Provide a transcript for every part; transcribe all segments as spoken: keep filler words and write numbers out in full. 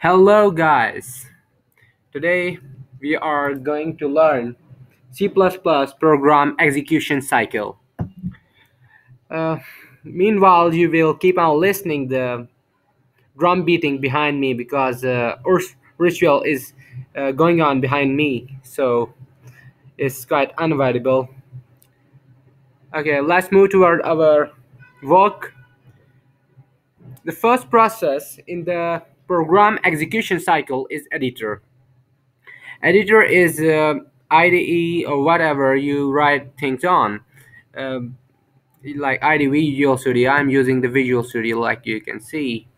Hello guys, today we are going to learn C plus plus program execution cycle. Uh, meanwhile, you will keep on listening the drum beating behind me because uh, ritual is uh, going on behind me, so it's quite unavoidable. Okay, let's move toward our work. The first process in the program execution cycle is editor. Editor is uh, I D E or whatever you write things on. Um, like I D E Visual Studio, I'm using the Visual Studio like you can see.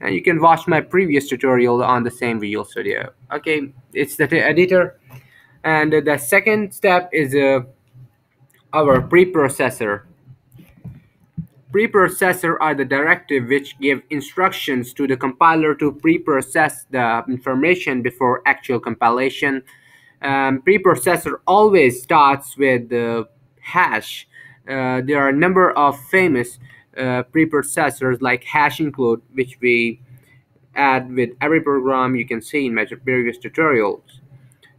And you can watch my previous tutorial on the same Visual Studio. Okay, it's the editor. And the second step is uh, our preprocessor. Preprocessor are the directives which give instructions to the compiler to preprocess the information before actual compilation. Um, preprocessor always starts with the hash. Uh, there are a number of famous uh, preprocessors like hash include, which we add with every program you can see in my previous tutorials.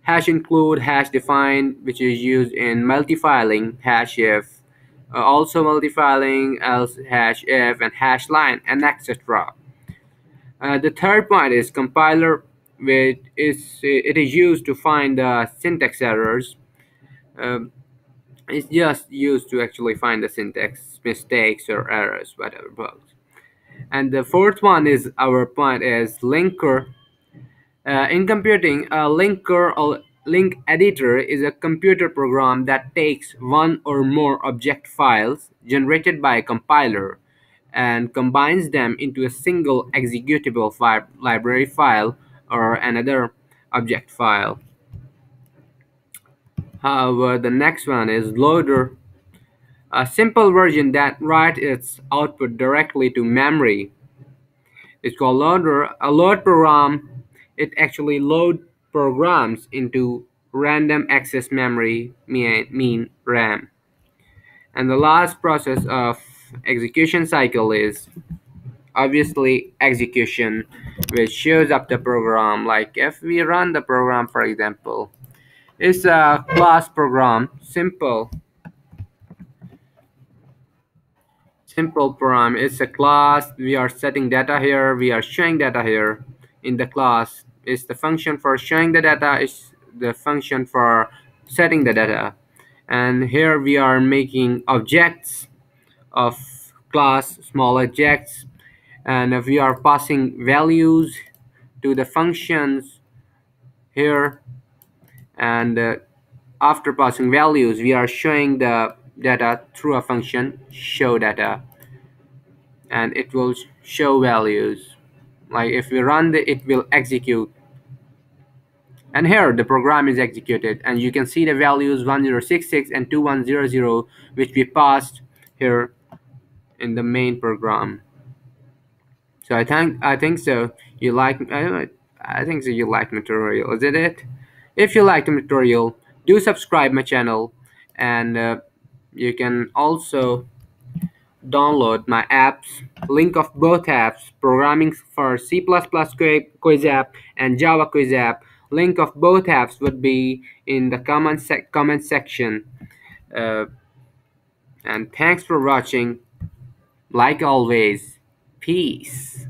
Hash include, hash define, which is used in multifiling, hash if. Uh, also multifiling, else, hash if, and hash line, and et cetera. Uh, the third point is compiler, which is it is used to find uh, syntax errors. Um, it's just used to actually find the syntax mistakes or errors, whatever bugs. And the fourth one is our point is linker. Uh, in computing, a linker or link editor is a computer program that takes one or more object files generated by a compiler and combines them into a single executable file, library file or another object file. However, the next one is loader, a simple version that writes its output directly to memory. It's called loader. A load program, it actually loads programs into random access memory, mean RAM. And the last process of execution cycle is obviously execution, which shows up the program. Like if we run the program, for example, it's a class program, simple simple program. It's a class. We are setting data here, we are showing data here in the class. Is the function for showing the data, is the function for setting the data. And here we are making objects of class, small objects, and if we are passing values to the functions here, and uh, after passing values we are showing the data through a function show data, and it will show values. Like if we run it, it will execute. And here the program is executed, and you can see the values one zero six six and two one zero zero, which we passed here in the main program. So I think I think so. You like I, I think so. You like the tutorial, isn't it? If you like the tutorial, do subscribe my channel, and uh, you can also download my apps, link of both apps, programming for C plus plus quiz app and Java quiz app. Link of both apps would be in the comment, sec comment section. Uh, and thanks for watching. Like always, peace.